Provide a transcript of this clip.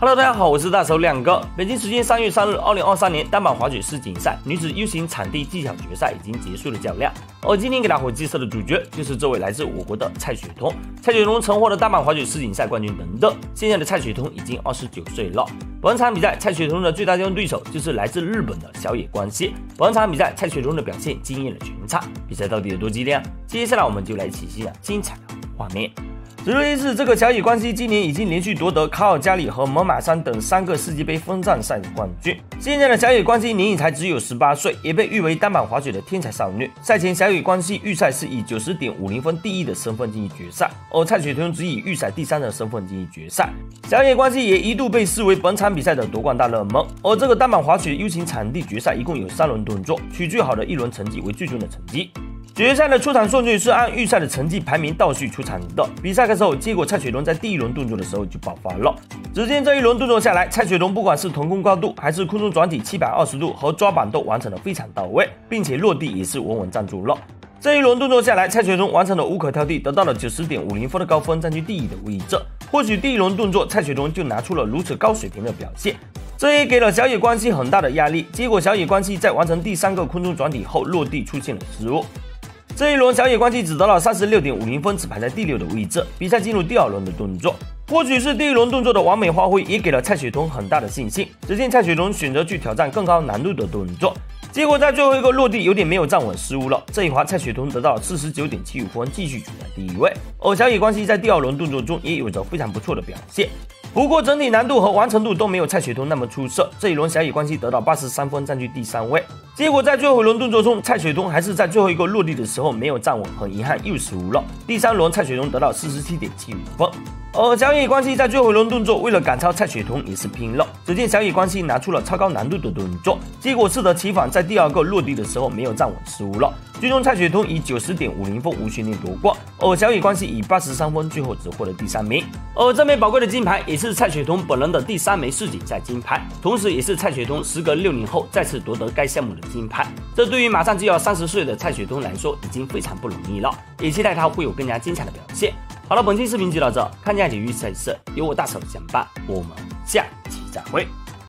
Hello， 大家好，我是大手亮哥。北京时间3月3日，2023年单板滑雪世锦赛女子 U 型场地技巧决赛已经结束了较量，而今天给大伙介绍的主角就是这位来自我国的蔡雪桐。蔡雪桐曾获得单板滑雪世锦赛冠军等等。现在的蔡雪桐已经29岁了。本场比赛蔡雪桐的最大竞争对手就是来自日本的小野光希。本场比赛蔡雪桐的表现惊艳了全场，比赛到底有多激烈啊？接下来我们就来一起欣赏精彩的画面。 值得一提，这个小野光希今年已经连续夺得卡尔加里和猛犸山等3个世界杯分站赛的冠军。现在的小野光希年龄才只有18岁，也被誉为单板滑雪的天才少女。赛前，小野光希预赛是以 90.50 分第一的身份进入决赛，而蔡雪桐只以预赛第3的身份进入决赛。小野光希也一度被视为本场比赛的夺冠大热门。而这个单板滑雪 U 型场地决赛一共有3轮动作，取最好的一轮成绩为最终的成绩。 决赛的出场顺序是按预赛的成绩排名倒序出场的。比赛开始后，结果蔡雪桐在第1轮动作的时候就爆发了。只见这1轮动作下来，蔡雪桐不管是腾空高度还是空中转体720度和抓板都完成的非常到位，并且落地也是稳稳站住了。这1轮动作下来，蔡雪桐完成了无可挑剔，得到了 90.50 分的高分，占据第1的位置。或许第1轮动作蔡雪桐就拿出了如此高水平的表现。 这也给了小野光希很大的压力，结果小野光希在完成第3个空中转体后落地出现了失误。这1轮小野光希只得了 36.50 分，只排在第6的位置。比赛进入第2轮的动作，或许是第1轮动作的完美发挥，也给了蔡雪桐很大的信心。只见蔡雪桐选择去挑战更高难度的动作，结果在最后一个落地有点没有站稳失误了。这一滑蔡雪桐得到了 49.75 分，继续处在第1位。而小野光希在第2轮动作中也有着非常不错的表现。 不过整体难度和完成度都没有蔡雪桐那么出色。这1轮小野光希得到83分，占据第3位。结果在最后1轮动作中，蔡雪桐还是在最后一个落地的时候没有站稳，很遗憾又失误了。第3轮蔡雪桐得到 47.75 分，而小野光希在最后1轮动作为了赶超蔡雪桐也是拼了。只见小野光希拿出了超高难度的动作，结果适得其反，在第2个落地的时候没有站稳失误了。最终蔡雪桐以 90.50 分无悬念夺冠，而小野光希以83分最后只获得第3名。而这枚宝贵的金牌也 是蔡雪桐本人的第3枚世锦赛金牌，同时也是蔡雪桐时隔6年后再次夺得该项目的金牌。这对于马上就要30岁的蔡雪桐来说，已经非常不容易了。也期待她会有更加精彩的表现。好了，本期视频就到这，看见体育赛事，有我大手相伴，我们下期再会。